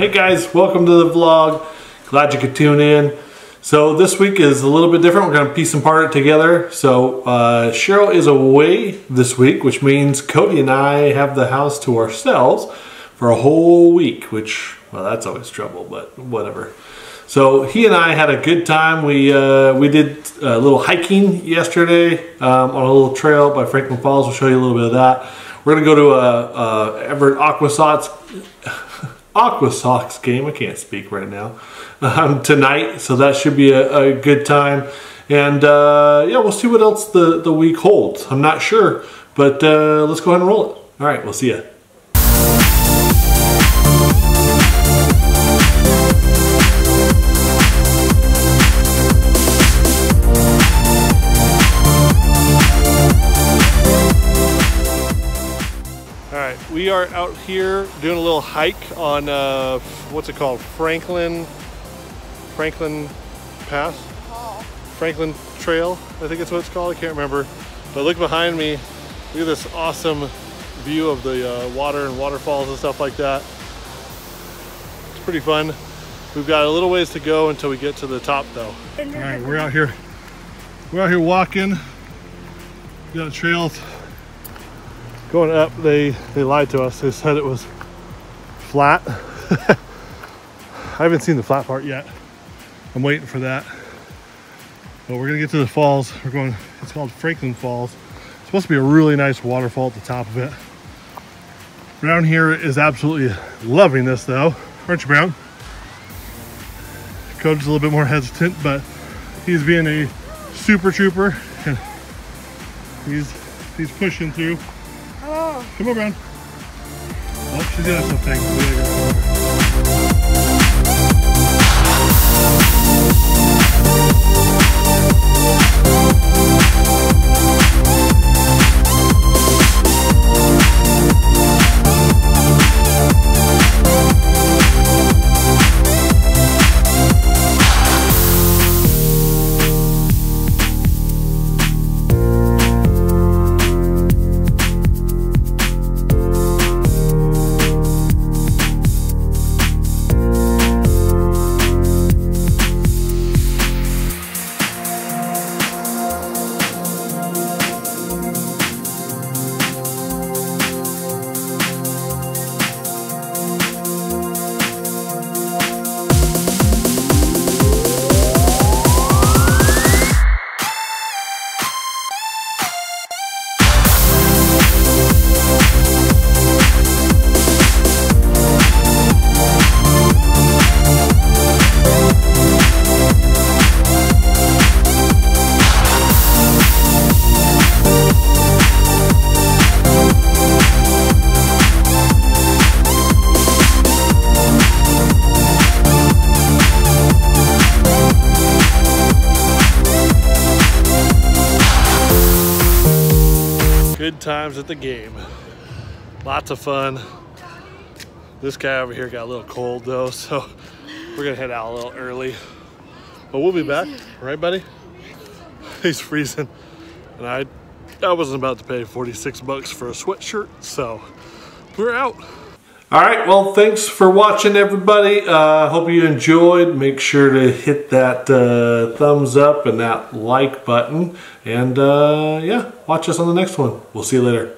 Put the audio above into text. Hey guys, welcome to the vlog. Glad you could tune in. So this week is a little bit different. We're gonna piece and part it together. So Cheryl is away this week, which means Cody and I have the house to ourselves for a whole week, which, well, that's always trouble, but whatever. So he and I had a good time. We did a little hiking yesterday on a little trail by Franklin Falls. We'll show you a little bit of that. We're gonna go to a Everett Aquasauts game. I can't speak right now tonight, so that should be a good time. And yeah, we'll see what else the week holds. I'm not sure, but let's go ahead and roll it. All right, we'll see ya. We are out here doing a little hike on what's it called? Franklin Pass? Oh. Franklin Trail, I think it's what it's called. I can't remember. But look behind me. Look at this awesome view of the water and waterfalls and stuff like that. It's pretty fun. We've got a little ways to go until we get to the top though. All right, we're out here. We're out here walking. We got trails. Going up, they lied to us. They said it was flat. I haven't seen the flat part yet. I'm waiting for that. But we're gonna get to the falls. It's called Franklin Falls. It's supposed to be a really nice waterfall at the top of it. Brown here is absolutely loving this though. Aren't you, Brown? Cody's a little bit more hesitant, but he's being a super trooper and he's pushing through. Oh. Come on, Brown. Oh, she's got something. Times at the game. Lots of fun. This guy over here got a little cold though, so we're gonna head out a little early. But we'll be back, right buddy? He's freezing. And I wasn't about to pay 46 bucks for a sweatshirt, so we're out. All right, well, thanks for watching everybody. Hope you enjoyed. Make sure to hit that thumbs up and that like button. And yeah, watch us on the next one. We'll see you later.